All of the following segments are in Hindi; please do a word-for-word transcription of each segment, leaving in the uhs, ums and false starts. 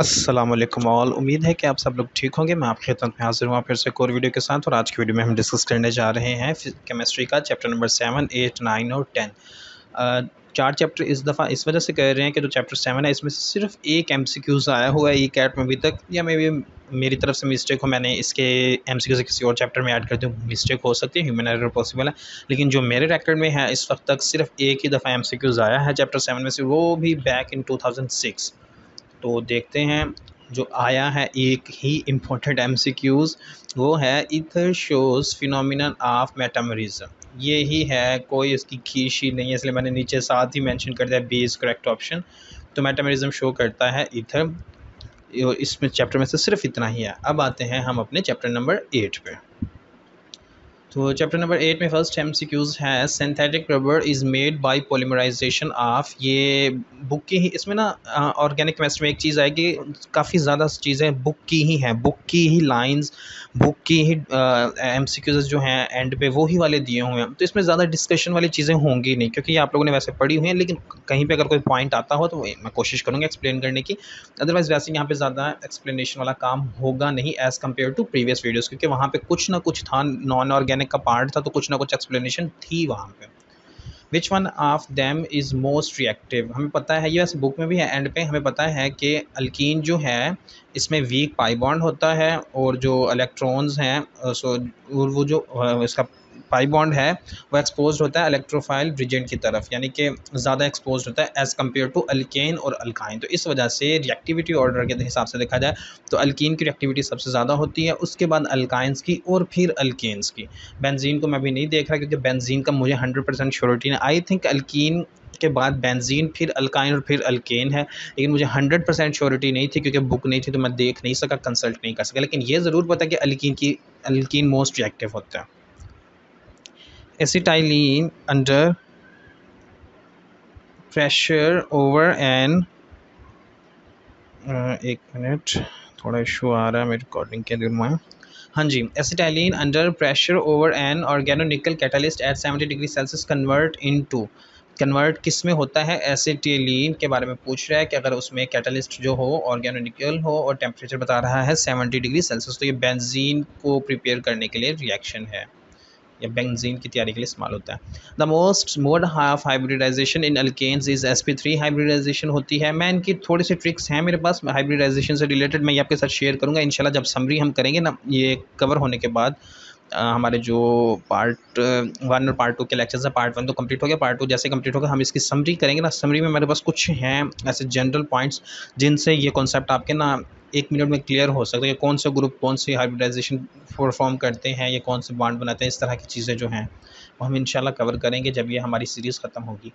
अस्सलाम वालेकुम ऑल। उम्मीद है कि आप सब लोग ठीक होंगे। मैं आपकी खिदमत में हाजिर हुआ फिर से एक और वीडियो के साथ। और आज की वीडियो में हम डिस्कस करने जा रहे हैं केमिस्ट्री का chapter number seven eight nine और टेन। आ, चार चैप्टर इस दफ़ा इस वजह से कह रहे हैं कि जो चैप्टर सेवन है इसमें सिर्फ एक एमसीक्यूज़ आया हुआ है ई कैट में अभी तक, या मे भी मेरी तरफ से मिस्टेक हो, मैंने इसके एमसीक्यूज़ किसी और चैप्टर में ऐड कर दूँ, मिस्टेक हो सकती है, ह्यूमन एरर पॉसिबल है। लेकिन जो मेरे रिकॉर्ड में है इस वक्त तक सिर्फ एक ही दफ़ा एमसीक्यूज़ आया है चैप्टर सेवन में से, वो भी back in two thousand six. तो देखते हैं जो आया है एक ही इम्पोर्टेंट एमसीक्यूज़, वो है ether shows phenomenon of metamerism. ये ही है, कोई इसकी खीश ही नहीं है, इसलिए मैंने नीचे साथ ही मेंशन कर दिया बी इज़ करेक्ट ऑप्शन। तो मेटामरिज्म शो करता है इथर, इसमें चैप्टर में से सिर्फ इतना ही है। अब आते हैं हम अपने चैप्टर नंबर एट पे। तो चैप्टर नंबर एट में फर्स्ट एमसीक्यूज़ है synthetic rubber is made by polymerization of. ये बुक की ही, इसमें ना ऑर्गेनिक केमिस्ट्री में एक चीज़ आएगी, काफ़ी ज़्यादा चीज़ें बुक की ही हैं, बुक की ही लाइंस, बुक की ही एमसीक्यूज़ जो हैं एंड पे वो ही वाले दिए हुए हैं। तो इसमें ज़्यादा डिस्कशन वाली चीज़ें होंगी नहीं, क्योंकि आप लोगों ने वैसे पढ़ी हुई हैं, लेकिन कहीं पर अगर कोई पॉइंट आता हो तो मैं कोशिश करूँगा एक्सप्लेन करने की, अदरवाइज़ वैसे यहाँ पर ज़्यादा एक्सप्लेनेशन वाला काम होगा नहीं as compare to previous videos, क्योंकि वहाँ पर कुछ ना कुछ था, नॉन ऑर्गेनिक का पार्ट था, तो कुछ ना कुछ एक्सप्लेनेशन थी वहाँ पे। Which one of them is most reactive, हमें पता है, ये वैसे बुक में भी है एंड पे, हमें पता है कि अल्कीन जो है इसमें वीक पाई बॉन्ड होता है, और जो इलेक्ट्रॉन्स हैं, सो वो जो इसका पाई बॉन्ड है वो एक्सपोज होता है इलेक्ट्रोफाइल रिजेंट की तरफ, यानी कि ज़्यादा एक्सपोज होता है एज़ कम्पेयर टू अल्केन और अल्काइन। तो इस वजह से रिएक्टिविटी ऑर्डर के हिसाब से देखा जाए तो अल्कीन की रिएक्टिविटी सबसे ज़्यादा होती है, उसके बाद अल्काइंस की, और फिर अल्केन्स की। बेंजीन को मैं भी नहीं देख रहा क्योंकि बेंजीन का मुझे हंड्रेड परसेंट श्योरिटी नहीं, आई थिंक अल्कीन के बाद बेंजीन, फिर अल्काइन और फिर अल्केन है, लेकिन मुझे हंड्रेड परसेंट श्योरिटी नहीं थी क्योंकि बुक नहीं थी तो मैं देख नहीं सका, कंसल्ट नहीं कर सका। लेकिन ये ज़रूर पता है कि अल्कीन की अल्कीन मोस्ट रिएक्टिव होता है। Acetylene under pressure over an uh, एक मिनट, थोड़ा इशू आ रहा है मेरी रिकॉर्डिंग के दिन में। हाँ जी, acetylene under pressure over an organonical catalyst at seventy degree Celsius convert into, convert किस में होता है, एसिटिलीन के बारे में पूछ रहा है कि अगर उसमें कैटलिस्ट जो हो ऑर्गेनोनिकल हो और टेम्परेचर बता रहा है सेवेंटी डिग्री सेल्सियस। तो ये बेंजीन को प्रिपेयर करने के लिए रिएक्शन है, या बेंजीन की तैयारी के लिए इस्तेमाल होता है। The most mode of hybridization in alkanes is S P three hybridization होती है। मैं इनकी थोड़ी सी ट्रिक्स हैं मेरे पास हाइब्रिडाइजेशन से रिलेटेड, मैं ये आपके साथ शेयर करूँगा इंशाल्लाह, जब समरी हम करेंगे ना, ये कवर होने के बाद आ, हमारे जो पार्ट वन और पार्ट टू के लेक्चर्स हैं, पार्ट वन तो कंप्लीट हो गया, पार्ट टू जैसे कंप्लीट होगा हम इसकी समरी करेंगे ना। समरी में मेरे पास कुछ हैं ऐसे जनरल पॉइंट्स जिनसे ये कॉन्सेप्ट आपके ना एक मिनट में क्लियर हो सकता है कि कौन से ग्रुप कौन सी हाइब्रिडाइजेशन परफॉर्म करते हैं, ये कौन से बॉन्ड बनाते हैं, इस तरह की चीज़ें जो हैं वो हम इंशाल्लाह कवर करेंगे जब ये हमारी सीरीज़ ख़त्म होगी।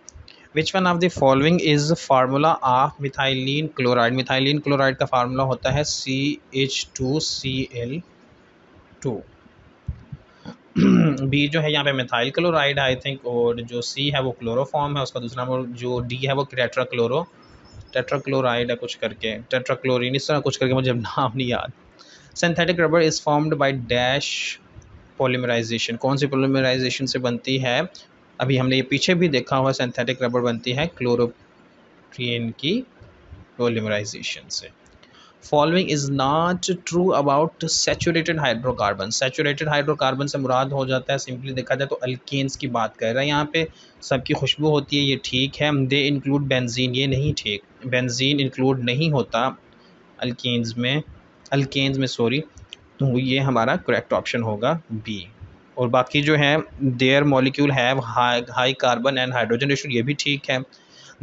Which one of the following is formula of methylene chloride. Methylene chloride का फार्मूला होता है C H two C L two. B जो है यहाँ पे मिथाइल क्लोराइड आई थिंक, और जो सी है वो क्लोरोफॉर्म है उसका, दूसरा जो डी है वो टेट्रा क्लोरो टेट्राक्लोराइड है कुछ करके, टेट्राक्लोरीन इस तरह कुछ करके, मुझे नाम नहीं याद। Synthetic rubber is formed by dash polymerisation, कौन सी पॉलीमराइजेशन से बनती है, अभी हमने ये पीछे भी देखा हुआ, सिंथेटिक रबर बनती है क्लोरोप्रीन की पॉलीमराइजेशन से। Following is not true about saturated hydrocarbon. Saturated hydrocarbon से मुराद हो जाता है, सिंपली देखा जाए तो अल्केन्स की बात कर रहा है यहाँ पे, सबकी खुशबू होती है ये ठीक है। दे इंक्लूड बेंजीन, ये नहीं ठीक, बेंजीन इंक्लूड नहीं होता अल्केन्स में, अल्केन्स में सॉरी। तो ये हमारा करेक्ट ऑप्शन होगा बी। और बाकी जो है their molecule have high carbon and hydrogen ratio, ये भी ठीक है।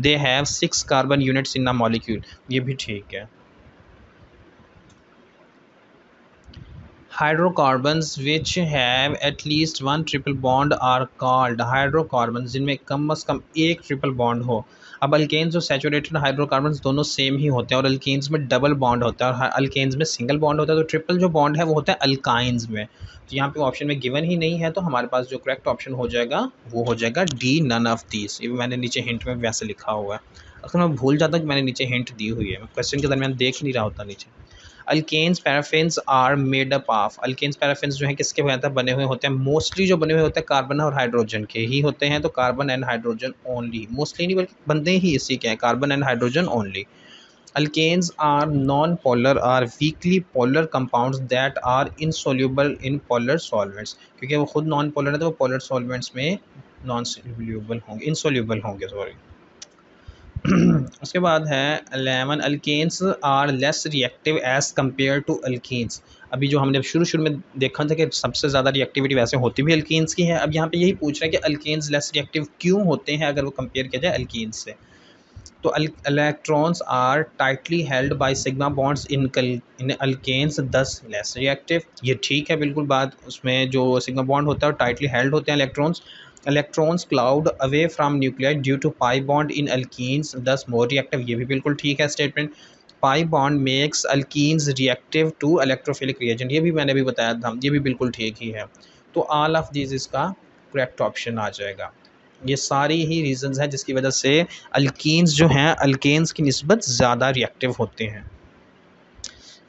They have six carbon units in a molecule, ये भी ठीक है। Hydrocarbons which have at least one triple bond are called, hydrocarbons जिनमें कम अज़ कम एक ट्रिपल बॉन्ड हो। अब अल्केन्स और सैचुरेटेड हाइड्रोकार्बन्स दोनों सेम ही होते हैं, और अल्केन्स में डबल बॉन्ड होता है और अल्केन्स में सिंगल बॉन्ड होता है, तो ट्रिपल जो बॉन्ड है वो होता है अल्काइंस में। तो यहाँ पे ऑप्शन में गिवन ही नहीं है, तो हमारे पास जो करेक्ट ऑप्शन हो जाएगा वो हो जाएगा डी, नन ऑफ दीस। ये मैंने नीचे हिंट में वैसे लिखा हुआ है, अक्सर मैं भूल जाता हूँ कि मैंने नीचे हिंट दी हुई है, क्वेश्चन के दरमियान देख नहीं रहा होता नीचे। Alkanes paraffins are made up of, alkanes paraffins जो हैं किसके बने हुए होते हैं, मोस्टली जो बने हुए होते हैं कार्बन और हाइड्रोजन के ही होते हैं, तो carbon and hydrogen only, mostly नहीं बल्कि बनते ही इसी के हैं carbon and hydrogen only. Alkanes are non-polar or weakly polar compounds that are insoluble in polar solvents. क्योंकि वो खुद non polar है तो वो polar solvents में non soluble होंगे insoluble होंगे सॉरी उसके बाद है eleven alkanes are less reactive as compared to alkenes. अभी जो हमने शुरू शुरू में देखा था कि सबसे ज़्यादा रिएक्टिविटी वैसे होती भी अल्केन्स की है, अब यहाँ पे यही पूछ रहे हैं कि अल्केन्स लेस रिएक्टिव क्यों होते हैं अगर वो कंपेयर किया जाए अल्केन्स से। तो electrons are tightly held by sigma bonds in in alkanes thus less reactive. ये ठीक है बिल्कुल बात, उसमें जो सिग्मा बॉन्ड होता है टाइटली हेल्ड होते हैं electrons. Electrons cloud away from nuclear due to pi bond in alkanes thus more reactive. ये भी बिल्कुल ठीक है statement. Pi bond makes alkenes reactive to electrophilic reagent, ये भी मैंने भी बताया था, ये भी बिल्कुल ठीक ही है। तो ऑल ऑफ दिस इसका करेक्ट ऑप्शन आ जाएगा। ये सारी ही रीजंस हैं जिसकी वजह से अल्कीन्स जो हैं अल्केन्स की निस्बत ज़्यादा रिएक्टिव होते हैं।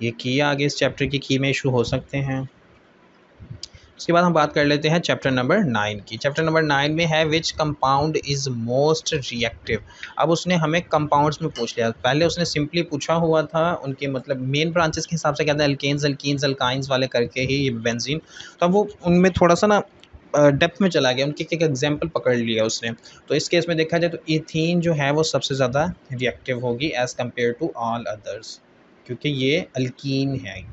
ये की आगे इस चैप्टर की की में इशू हो सकते हैं। उसके बाद हम बात कर लेते हैं चैप्टर नंबर नाइन की। चैप्टर नंबर नाइन में है which compound is most reactive. अब उसने हमें कंपाउंड्स में पूछ लिया, पहले उसने सिंपली पूछा हुआ था उनके मतलब मेन ब्रांचेस के हिसाब से क्या था, अल्केन्स अल्कीन्स अल्काइंस वाले करके ही बेंजीन, तो अब वो उनमें थोड़ा सा ना डेप्थ में चला गया, उनके एक एग्जाम्पल पकड़ लिया उसने। तो इस केस में देखा जाए तो एथीन जो है वो सबसे ज़्यादा रिएक्टिव होगी as compare to all others, क्योंकि ये अल्कीन है।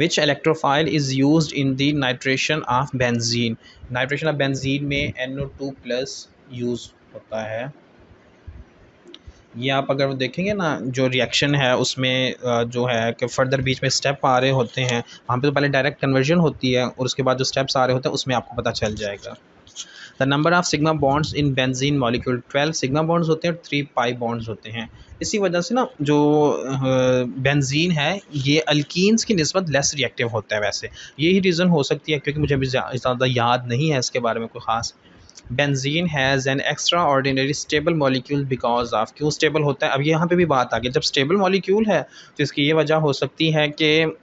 Which electrophile is used in the nitration of benzene? Nitration of benzene में N O two plus use होता है। ये आप अगर देखेंगे ना जो रिएक्शन है उसमें जो है कि फर्दर बीच में स्टेप आ रहे होते हैं, वहाँ पे तो पहले डायरेक्ट कन्वर्जन होती है और उसके बाद जो स्टेप्स आ रहे होते हैं उसमें आपको पता चल जाएगा। The number of sigma bonds in benzene molecule twelve sigma bonds होते हैं और थ्री पाई बॉन्ड्स होते हैं। इसी वजह से ना जो बेंजीन है ये अल्कीन्स की निस्बत लेस रिएक्टिव होता है। वैसे यही रीज़न हो सकती है क्योंकि मुझे अभी ज़्यादा याद नहीं है इसके बारे में कोई ख़ास। Benzene has an extraordinary stable molecule because of, क्यों स्टेबल होता है अब यहाँ पे भी बात आ गई। जब स्टेबल मॉलिक्यूल है तो इसकी ये वजह हो सकती है कि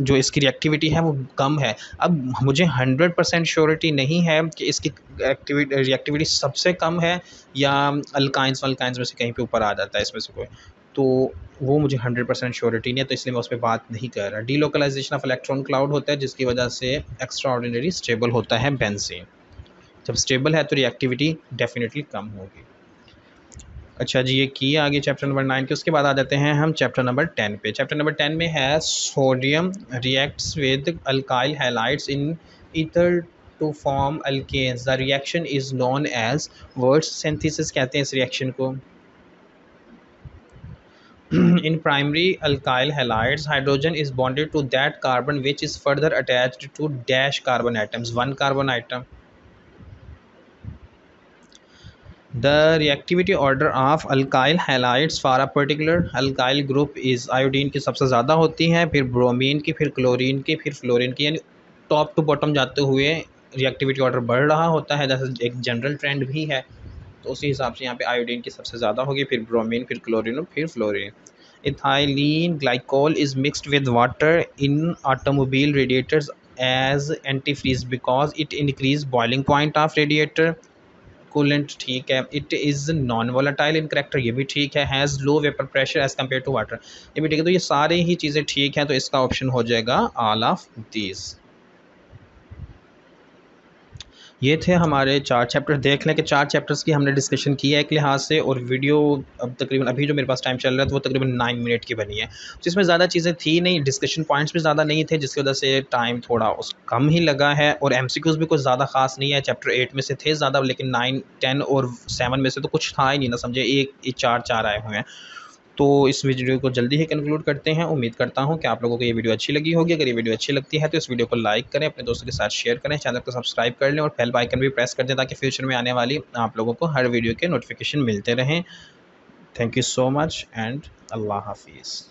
जो इसकी रिएक्टिविटी है वो कम है। अब मुझे हंड्रेड परसेंट श्योरिटी नहीं है कि इसकी एक्टिविटी रिएक्टिविटी सबसे कम है या अल्काइंस अल्काइंस में से कहीं पे ऊपर आ जाता है इसमें से कोई, तो वो मुझे हंड्रेड परसेंट श्योरिटी नहीं है तो इसलिए मैं उस पर बात नहीं कर रहा। डीलोकलाइजेशन ऑफ इलेक्ट्रॉन क्लाउड होता है जिसकी वजह से एक्स्ट्रा ऑर्डिनरी स्टेबल होता है बेंजीन। जब स्टेबल है तो रिएक्टिविटी डेफिनेटली कम होगी। अच्छा जी, ये की आगे चैप्टर नंबर नाइन के। उसके बाद आ जाते हैं हम चैप्टर नंबर टेन पे। चैप्टर नंबर टेन में है sodium reacts with alkyl halides in ether to form alkanes. The reaction is known as Wurtz synthesis कहते हैं इस रिएक्शन को। In primary alkyl halides hydrogen is bonded to that carbon which is further attached to dash carbon atoms one carbon atom. The reactivity order of alkyl halides for a particular alkyl group is iodine की सबसे ज़्यादा होती है, फिर bromine की, फिर chlorine की, फिर fluorine की, यानी top to bottom जाते हुए reactivity order बढ़ रहा होता है, जैसे एक general trend भी है। तो उसी हिसाब से यहाँ पे iodine की सबसे ज़्यादा होगी, फिर bromine, फिर chlorine और फिर fluorine। Ethylene glycol is mixed with water in automobile radiators as antifreeze because it increases boiling point of radiator। Coolant ठीक है। It is non volatile in character, ये भी ठीक है। Has low vapour pressure as compare to water, ये भी ठीक है। तो ये सारे ही चीज़ें ठीक हैं, तो इसका ऑप्शन हो जाएगा ऑल ऑफ दीज। ये थे हमारे चार चैप्टर। देख लें कि चार चैप्टर्स की हमने डिस्कशन की है एक लिहाज से, और वीडियो अब तकरीबन अभी जो मेरे पास टाइम चल रहा है वो तकरीबन नाइन मिनट की बनी है, जिसमें ज़्यादा चीज़ें थी नहीं, डिस्कशन पॉइंट्स भी ज़्यादा नहीं थे, जिसकी वजह से टाइम थोड़ा उस कम ही लगा है। और एमसीक्यूज़ भी कुछ ज़्यादा खास नहीं है, चैप्टर एट में से थे ज़्यादा, लेकिन नाइन टेन और सेवन में से तो कुछ था ही नहीं ना, समझे एक चार चार आए हुए हैं। तो इस वीडियो को जल्दी ही कंक्लूड करते हैं। उम्मीद करता हूं कि आप लोगों को ये वीडियो अच्छी लगी होगी। अगर ये वीडियो अच्छी लगती है तो इस वीडियो को लाइक करें, अपने दोस्तों के साथ शेयर करें, चैनल को सब्सक्राइब कर लें और बेल आइकन भी प्रेस कर दें ताकि फ्यूचर में आने वाली आप लोगों को हर वीडियो के नोटिफिकेशन मिलते रहें। Thank you so much and अल्लाह हाफिज़।